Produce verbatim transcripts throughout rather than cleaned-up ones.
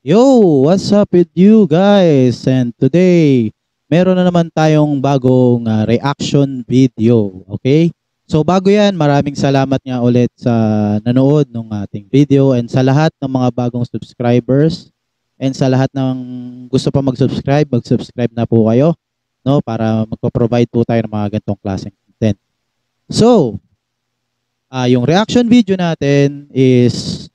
Yo, what's up with you guys? And today, meron na naman tayong bagong uh, reaction video, okay? So bago yan, maraming salamat nga ulit sa nanood ng ating video and sa lahat ng mga bagong subscribers and sa lahat ng gusto pa mag-subscribe, mag-subscribe na po kayo, no? Para magpo-provide po tayo ng mga ganitong klaseng content. So, uh, yung reaction video natin is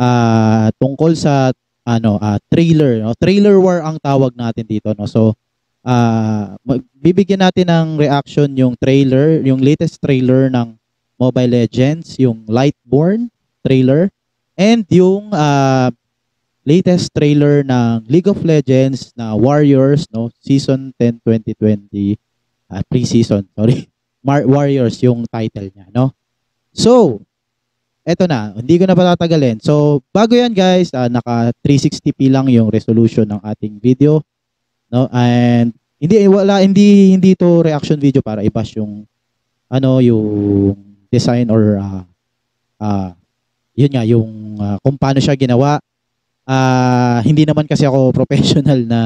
uh, tungkol sa ano uh, trailer no trailer war ang tawag natin dito no so uh, bibigyan natin ng reaction yung trailer yung latest trailer ng Mobile Legends, yung Lightborn trailer and yung uh, latest trailer ng League of Legends na Warriors no season ten twenty twenty uh, pre-season sorry Mar Warriors yung title niya no so eto na, hindi ko na patatagalin. So, bago yan guys, uh, naka three sixty p lang yung resolution ng ating video. No? And hindi wala hindi hindi to reaction video para i-bash yung ano yung design or uh, uh, yun nga yung uh, kung paano siya ginawa. Uh, hindi naman kasi ako professional na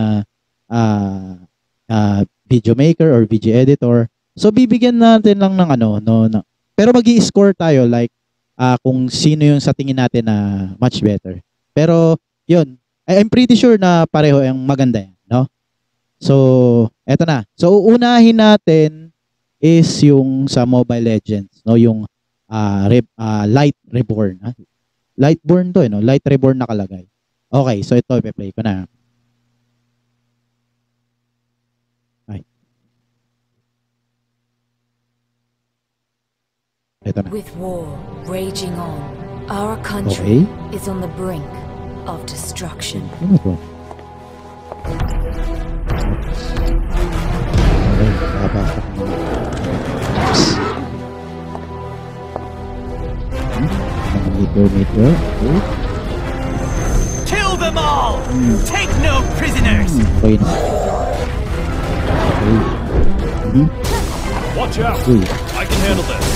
uh, uh, video maker or video editor. So bibigyan natin lang ng ano no, no. Pero magi-score tayo like Uh, kung sino yung sa tingin natin na much better. Pero, yun. I'm pretty sure na pareho yung maganda yan, no? So, eto na. So, uunahin natin is yung sa Mobile Legends, no? Yung uh, re uh, Light Reborn. Huh? Lightborn to, eh, no? Light Reborn nakalagay. Okay, so ito, ipe-play ko na. With war raging on, our country okay. is on the brink of destruction. Okay. Kill them all! Mm. Take no prisoners! Okay. Mm-hmm. Watch out! Okay. I can handle this.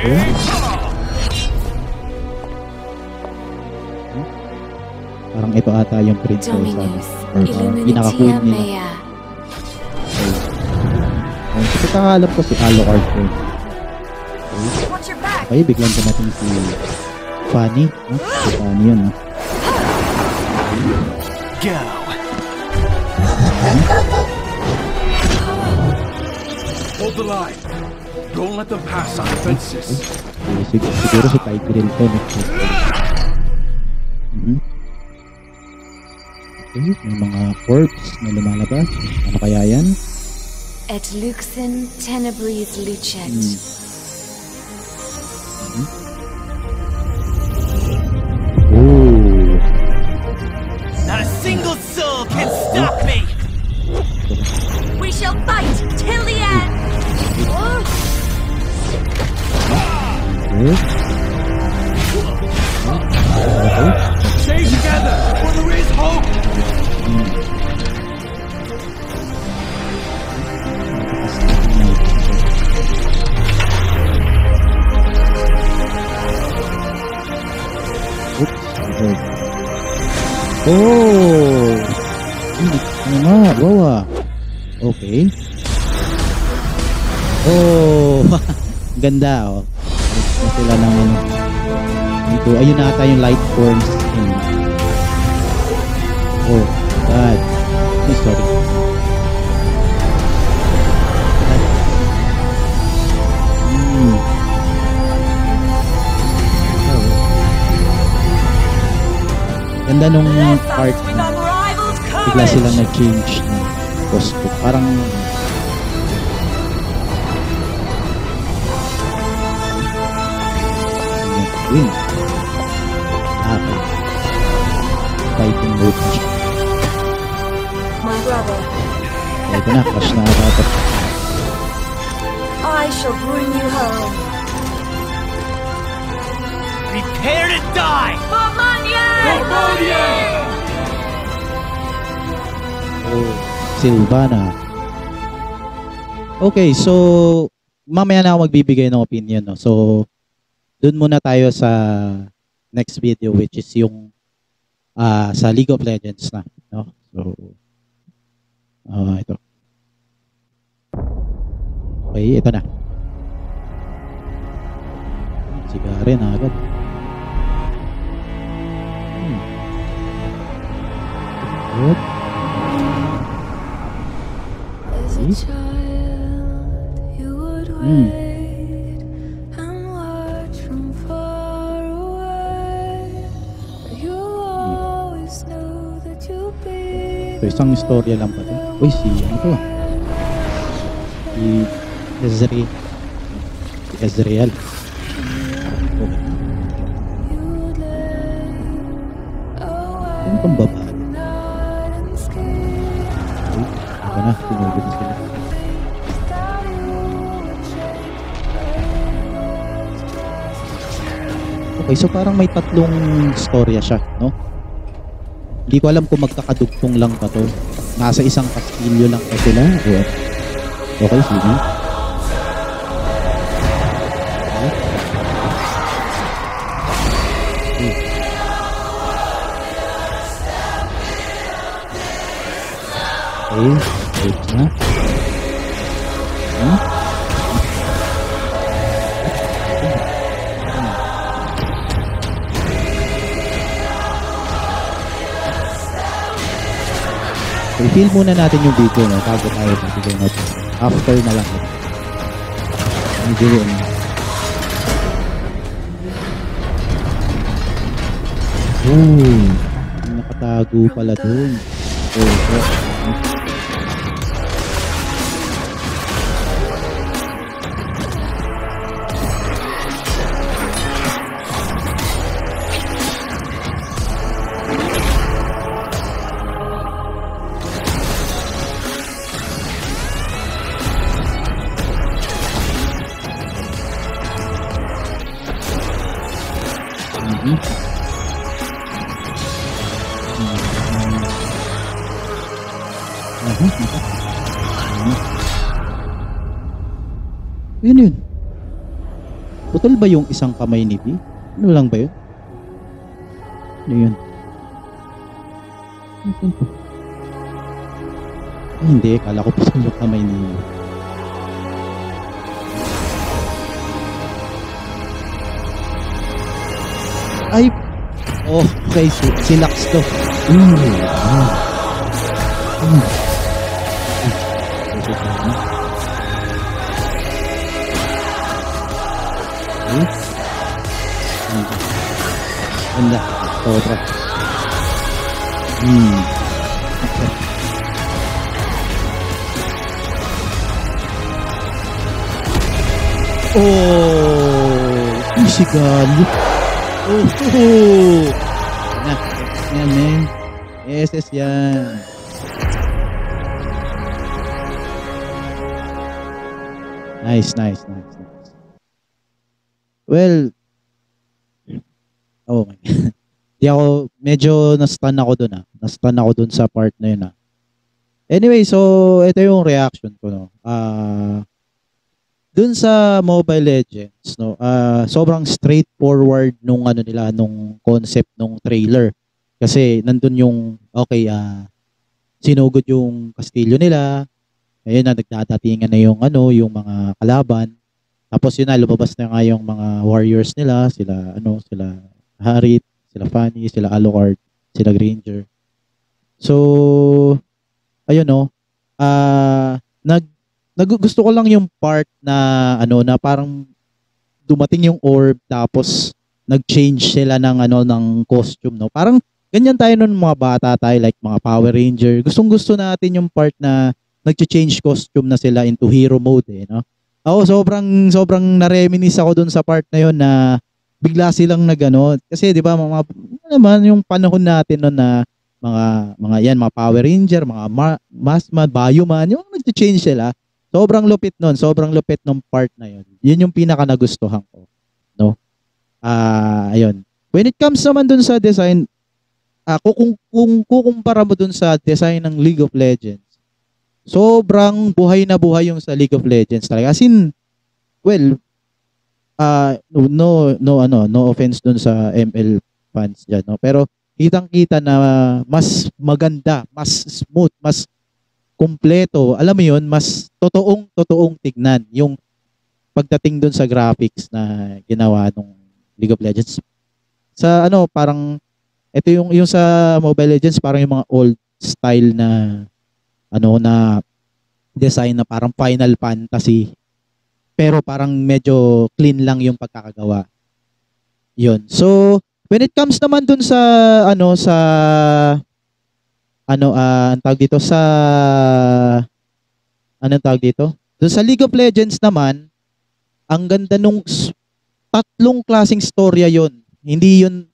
Okay. Hmm? Parang ito ata yung princess ano, or pinaka-cool niya. Ang pagkakaalam ko si Alok. Okay, biglang tumating si Fanny. Huh? Si Fanny yun. Huh? Go! Hold the line! Don't let them pass on fences. Siguro si Tiger rin to. Okay, may mga corpse na lumalabas. Ano kaya yan? At Luxin Tenebris Luchet. Not a single soul can stop me! We shall fight till the end! Oh. Okay. Stay together, for there is hope. Oh, ah, wow. Okay. Oh, ganda oh. Sila ng ano dito, ayun na ata yung light forms hmm. oh god oh, sorry hmm. oh. ganda nung part bigla sila nag-change ng posto parang win. Happy. Fighting mode. My brother. Ito na, crush na dapat. I shall bring you home. Prepare to die! Bombardier! Oh, Silvana. Okay, so mamaya na ako magbibigay ng opinion, no? So, doon muna tayo sa next video which is yung uh, sa League of Legends na. No? So, uh, ito. Okay, ito na. Sigari na agad. Hmm. Good. Hmm. So, isang istorya lang pa ito. Uy, si ano ito? Si Ezreal. Si Ezreal. Okay. Ano itong baba? Uy, ano na? Sinugulis ka na. Okay, so parang may tatlong istorya siya, no? Hindi ko alam kung magkakadugtong lang pa to. Nasa isang kastilyo lang pa sila. Okay, okay sige. Okay, wait na. Huh? I-feel muna natin yung video, no? Bago tayo natin natin. After na lang. Ang video na. Ooh! Nakatago pala dun. Oh, oh. Putol ba yung isang kamay ni B? Ano lang ba yun? Ano yun? Ay, hindi, kala ko putol yung kamay ni B. Ay! Oh, okay, si, si Lux to. Mm. Ah. Mm. Ay, ganda sobra. Hmm okay. Oh si Gallio. Oh, oh. Nah, yan man. Yes, yes yan. Nice, nice, nice, nice. Well, oh my God. Di ako, medyo na-stun ako dun ah. Na-stun ako dun sa part na yun ah. Anyway, so, ito yung reaction ko, no. Uh, dun sa Mobile Legends, no, uh, sobrang straightforward nung ano nila, nung concept nung trailer. Kasi nandun yung, okay, uh, sinugod yung kastilyo nila. Ayun na, nagdadatingan na yung ano, yung mga kalaban. Tapos yun na, lumabas na nga yung mga warriors nila, sila, ano, sila Harit, sila Fanny, sila Alucard, sila Granger. So, ayun no, uh, nag, nag, gusto ko lang yung part na, ano, na parang dumating yung orb, tapos nag-change sila ng, ano, ng costume, no. Parang, ganyan tayo nun mga bata tayo, like mga Power Ranger. Gustong gusto natin yung part na nag-change costume na sila into hero mode, eh, no. Oo, sobrang sobrang na-reminisce ako dun sa part na yon na bigla silang nagano kasi 'di ba mga naman yung panahon natin noon na mga mga yan mga Power Ranger, mga ma Masmad, Bioman, yung nag-change sila. Sobrang lupit noon, sobrang lupit ng part na yon. Yun yung pinaka nagustuhan ko, no? Ah, uh, ayun. When it comes naman dun sa design, ako uh, kung kung kukumpara mo dun sa design ng League of Legends, sobrang buhay na buhay yung sa League of Legends talaga. As in, well, uh, no, no, ano, no offense dun sa M L fans dyan, no? Pero kitang-kita na mas maganda, mas smooth, mas kumpleto. Alam mo yun, mas totoong totoong tignan yung pagdating dun sa graphics na ginawa nung League of Legends. Sa ano, parang ito yung yung sa Mobile Legends, parang yung mga old style na ano na design na parang Final Fantasy. Pero parang medyo clean lang yung pagkakagawa. Yun. So, when it comes naman dun sa, ano, sa, ano, uh, ang tawag dito, sa, anong tawag dito? Dun sa League of Legends naman, ang ganda nung tatlong klaseng storya yun. Hindi yun,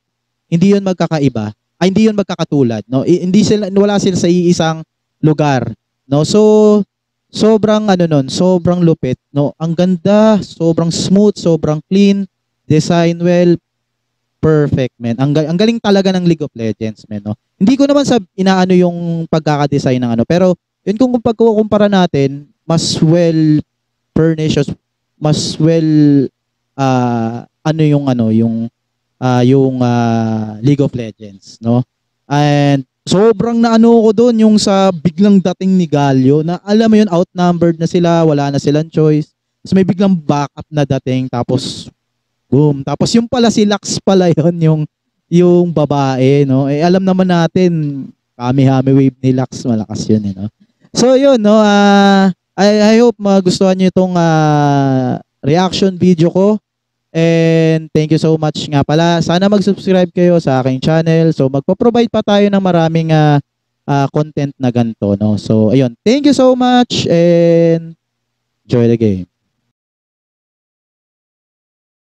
hindi yun magkakaiba. Ay, hindi yun magkakatulad. No? I, hindi sila, wala sila sa iisang lugar. No? So, sobrang ano nun, sobrang lupit, no? Ang ganda, sobrang smooth, sobrang clean, design well, perfect, man. Ang, ang galing talaga ng League of Legends, man, no? Hindi ko naman sa inaano yung pagkaka-design ng ano, pero yun kung pagkukumpara natin, mas well furnished, mas well uh, ano yung ano, yung uh, yung uh, League of Legends, no? And sobrang naano ko doon yung sa biglang dating ni Gallio na alam mo yun, outnumbered na sila, wala na silang choice. So may biglang backup na dating, tapos boom. Tapos yung pala si Lux pala yun, yung, yung babae, no? Eh, alam naman natin, kami-hami wave ni Lux, malakas yun, eh, no? So yun, no? Uh, I, I hope magustuhan nyo itong uh, reaction video ko. And thank you so much nga pala. Sana mag-subscribe kayo sa aking channel. So magpo-provide pa tayo ng maraming uh, uh, content na ganito, no? So ayun, thank you so much and enjoy the game.